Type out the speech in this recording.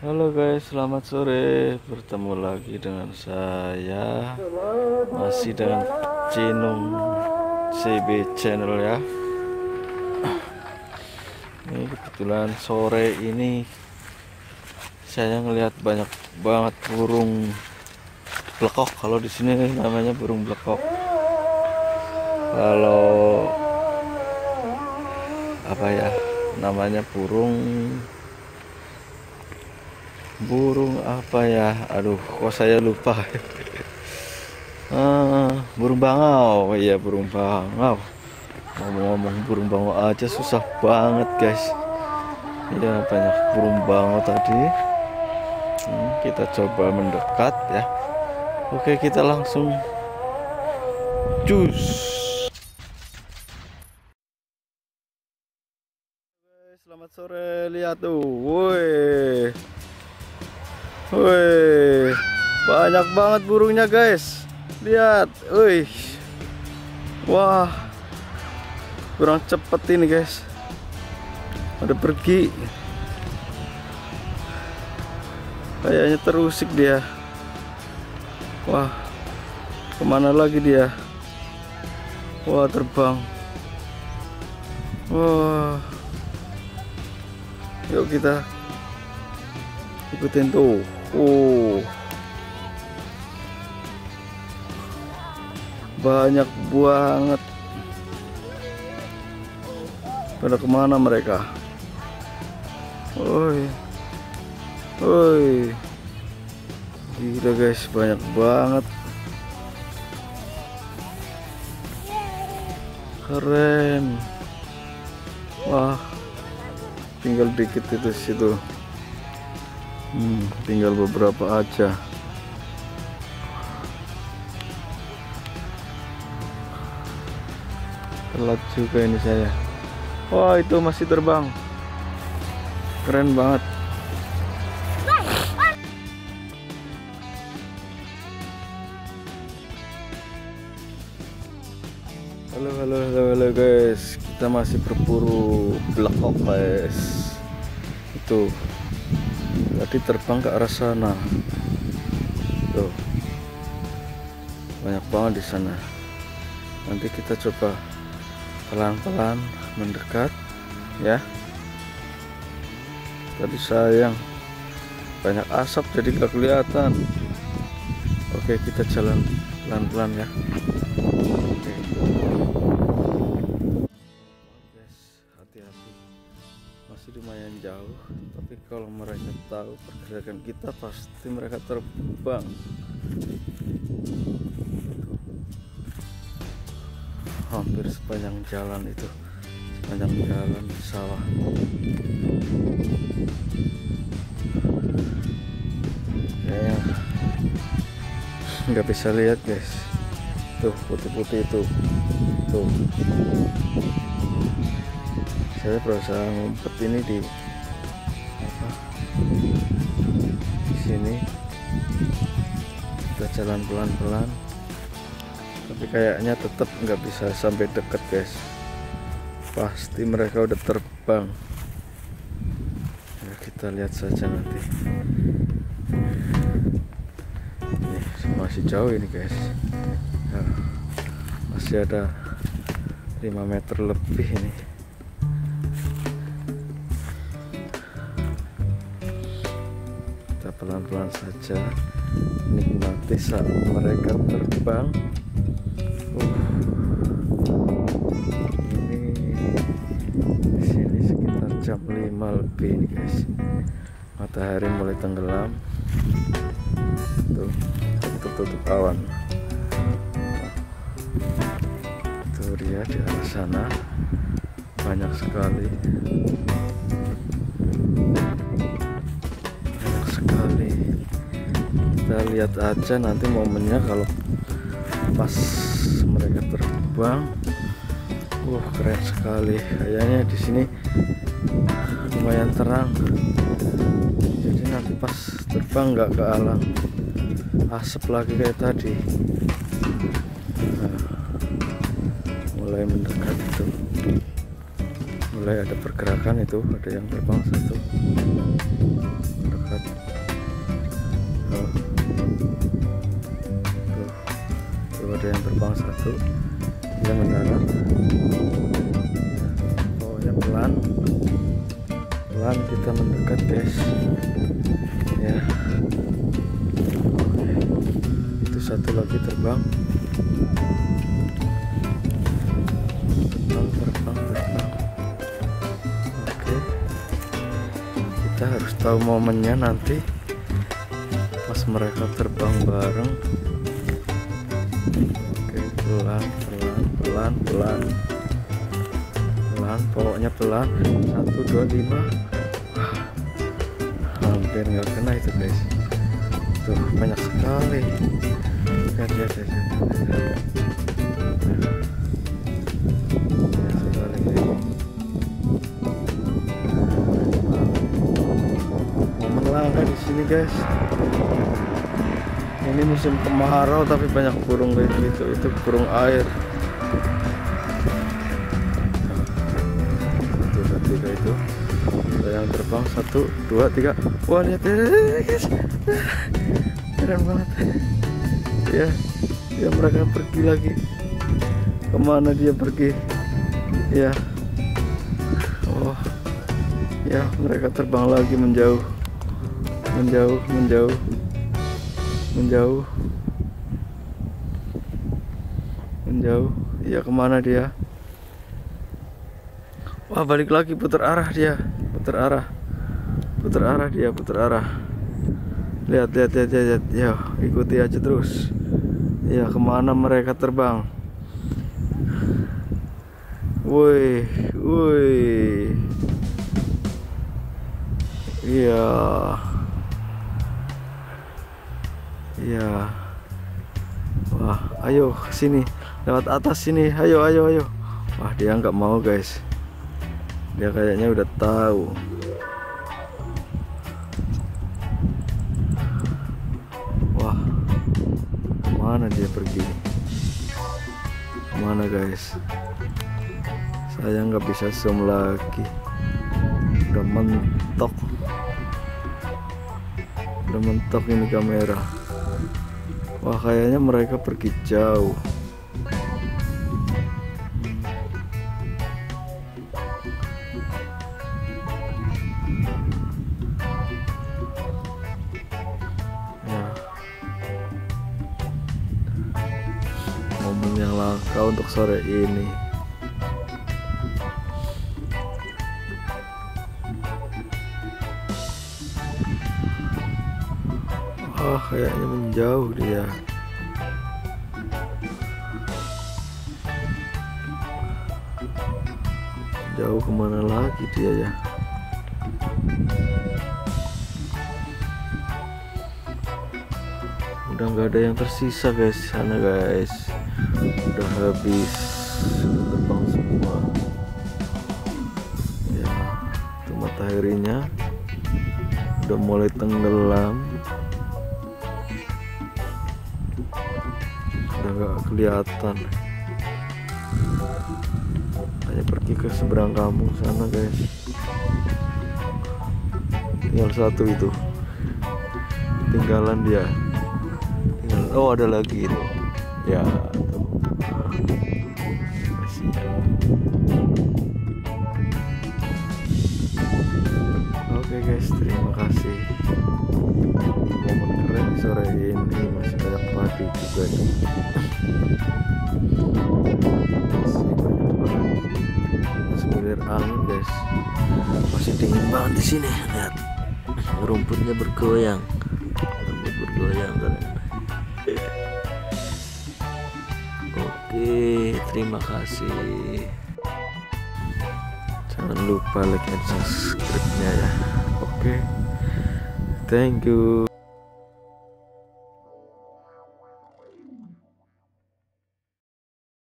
Halo guys, selamat sore. Bertemu lagi dengan saya, masih dengan Cinunk CB Channel ya. Ini kebetulan sore ini saya ngelihat banyak banget burung blekok. Kalau di sini namanya burung blekok. Kalau apa ya namanya, burung apa ya, aduh kok saya lupa. Burung bangau, iya burung bangau. Ngomong-ngomong burung bangau aja susah banget guys ya, banyak burung bangau tadi. Kita coba mendekat ya. Oke, kita langsung cus. Selamat sore, lihat tuh, woi. Wih, banyak banget burungnya guys. Lihat, wih. Wah, kurang cepet ini guys, udah pergi. Kayaknya terusik dia. Wah, kemana lagi dia? Wah, terbang. Wah, yuk kita ikutin tuh. Banyak banget. Pada kemana mereka? Woi, woi, gila guys, banyak banget. Keren. Wah, tinggal dikit itu situ. Tinggal beberapa aja. Telat juga ini saya. Wah, itu masih terbang. Keren banget. Halo, halo, halo, halo guys. Kita masih berburu blekok guys. Itu tadi terbang ke arah sana tuh, banyak banget di sana. Nanti kita coba pelan-pelan mendekat ya. Tapi sayang banyak asap jadi nggak kelihatan. Oke, kita jalan pelan-pelan ya. Oke. Hati-hati, masih lumayan jauh, tapi kalau mereka tahu pergerakan kita pasti mereka terbang. Hampir sepanjang jalan itu, sepanjang jalan sawah. Kayaknya nggak bisa lihat guys. Tuh putih-putih itu, tuh. Saya berusaha ngumpet ini di apa, di sini. Kita jalan pelan-pelan, tapi kayaknya tetap nggak bisa sampai deket guys. Pasti mereka udah terbang ya, kita lihat saja nanti. Nih, masih jauh ini guys ya, masih ada 5 meter lebih ini. Pelan-pelan saja, nikmati saat mereka terbang. Ini di sini sekitar jam 5 lebih nih guys. Matahari mulai tenggelam. Tuh, tutup awan. Tuh dia di arah sana, banyak sekali. Kita lihat aja nanti momennya kalau pas mereka terbang. Keren sekali. Kayaknya di sini lumayan terang. Jadi nanti pas terbang nggak kehalang asap lagi kayak tadi. Nah, mulai mendekat itu, mulai ada pergerakan itu, ada yang terbang satu mendekat. itu dia mendarat. Oh ya, pelan kita mendekat, guys. Ya, itu satu lagi terbang. Terbang. Oke, kita harus tahu momennya nanti pas mereka terbang bareng. Oke, pelan, pokoknya pelan. 1, 2, 5. Hampir nggak kena itu, guys. Tuh, banyak sekali. Lihat. Momen langka di sini, guys. Ini musim kemarau tapi banyak burung kayak gitu. Itu burung air. Satu, 2, 3 itu. Yang terbang 1, 2, 3. Wah, lihat ya, guys. Keren banget. Ya, ya mereka pergi lagi. Kemana dia pergi? Ya, oh, ya mereka terbang lagi menjauh. Ya, kemana dia? Wah, balik lagi, putar arah dia, putar arah. Lihat, ya ikuti aja terus. Ya, kemana mereka terbang? Woi, iya, wah, ayo sini, lewat atas sini, ayo. Wah, dia nggak mau, guys. Dia kayaknya udah tahu. Wah, mana dia pergi? Mana, guys? Saya nggak bisa zoom lagi, udah mentok, ini kamera. Wah, kayaknya mereka pergi jauh. Ya, momen yang langka untuk sore ini. Oh, kayaknya menjauh dia. Jauh kemana lagi dia ya? Udah nggak ada yang tersisa, guys. Sana, guys. Udah habis terbang semua. Ya, itu mataharinya udah mulai tenggelam. Nggak kelihatan, hanya pergi ke seberang kampung sana, guys. Tinggal satu itu, tinggalan dia. Oh, ada lagi itu, ya. Oke, guys, terima kasih. Momen keren sore ini, masih banyak padi juga nih. Sebelir angin, guys. Masih dingin banget di sini. Lihat, rumputnya bergoyang. Rumput bergoyang, kan? Oke, terima kasih. Jangan lupa like and subscribe-nya ya. Oke. Thank you.